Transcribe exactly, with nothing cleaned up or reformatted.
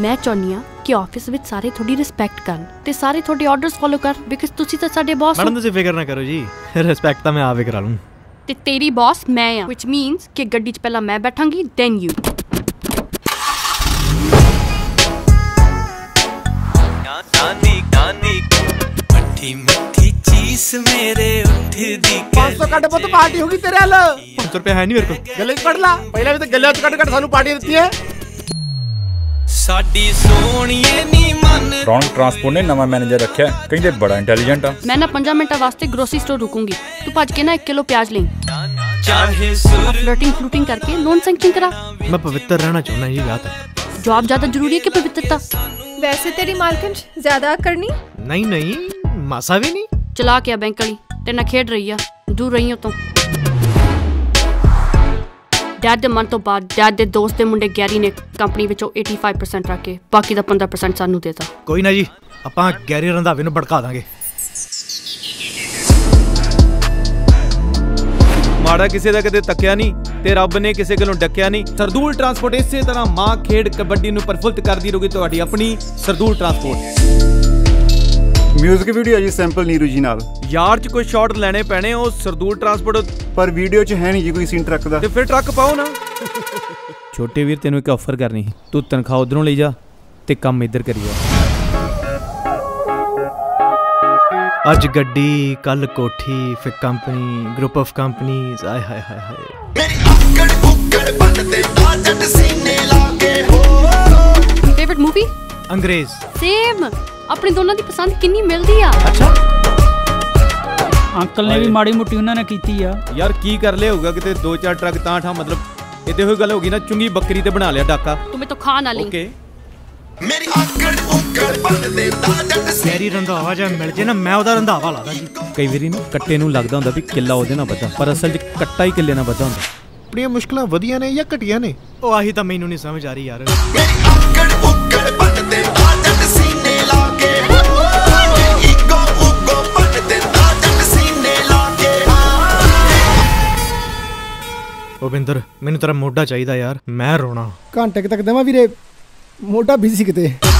मैं चाहनी हाँ कि ऑफिस विच सारे थोड़ी रिस्पेक्ट करन ते सारे थोड़े ऑर्डर्स फॉलो कर बिकॉज तुसी तो साडे बॉस। मैडम तुसी फिकर ना करो जी, रिस्पेक्ट तो मैं आप ही करा लूँ। ते तेरी बॉस मैं हां, विच मीनस कि गड्डी च पहला मैं बैठांगी दैन यू। पाँच सौ कट तो पार्टी होगी तेरे हल। पाँच सौ रुपया है नहीं मेरे को, गले कट ला पहला भी तो गले कट कट सानू पार्टी देती है। रॉन्ग ट्रांसपोर्ट ने नवा मैनेजर रखा है, कहीं दे बड़ा इंटेलिजेंट है। मैं ना पंद्रह मिनट वास्ते ग्रोसरी स्टोर रुकूंगी, तू पाँच के ना एक किलो प्याज ले। फ्लर्टिंग फ्लूटिंग करके नॉन सैंक्शन करा। मैं पवित्र रहना चाहना, ये बात है। जॉब ज्यादा जरूरी है कि पवित्रता? वैसे तेरी मालकिन ज्यादा करनी नहीं नहीं मासा भी नहीं। चला क्या बैंक वाली तेना खेड रही है, दूर रही हो तो। डैड के मन तो बाद डैड के दोस्त के मुंडे गैरी ने कंपनी विचों पचासी परसेंट रख के बाकी दा पंद्रह परसेंट सानू देता। कोई ना जी, आपां गैरी रंधावे नूं भड़का दांगे। माड़ा किसी का कदे तक्या नहीं ते रब ने किसी को डकिया नहीं। सरदूल ट्रांसपोर्ट इसे तरह मां खेड कबड्डी नूं परफुलत करदी रहूगी। तुहाडी अपनी सरदूल ट्रांसपोर्ट। म्यूजिक वीडियो जी सैंपल नीरू जी नाल। यार च कोई शॉट लेने पैने ओ सरदूल ट्रांसपोर्ट पर वीडियो च है नहीं जी कोई सीन ट्रक दा, ते फिर ट्रक पाओ ना। छोटे वीर तेनू एक ऑफर करनी है, तू तनख्वाह उधरों ले जा ते काम इधर करिया। आज गड्डी कल कोठी फिर कंपनी ग्रुप ऑफ कंपनीज। आय हाय हाय हाय मेरी अक्कड़ बुक्कड़ बनते आ जट सीने लागे हो। फेवरेट मूवी अंग्रेज। सेम अपने दोनों की पसंद कितनी मिलती है। अच्छा अंकल ने भी माड़ी मोटी उन्होंने की आ। यार की कर ले होगा कितने दो चार ट्रक ता ठा, मतलब इतने हुई गल होगी ना चुंगी बकरी ते बना लिया डाका। तुम्हें तो खा ना ले। ओके मेरी आकड़ उकड़ बनदे ता जट सेरी रंधावा जा मिल जे ना मैं ओदा रंधावा लादा जी। कई वारी ना कट्टे नु लगदा हुंदा भी किला ओदे ना बदा, पर असल च कट्टा ही किले ना बदा हुंदा। अपनी मुश्किलां वधियां ने या घटियां ने ओ आही तां मैनू नहीं समझ आ रही यार। मेरी आकड़ उकड़ बनदे ता जट सीने लागे हो। इको उको बनदे ता जट सीने लागे। ओ बिंदर मैनू तेरा मोढ़ा चाहिदा यार, मैं रोना। घंटे तक देवां वीरे, मोढ़ा बिजी किते।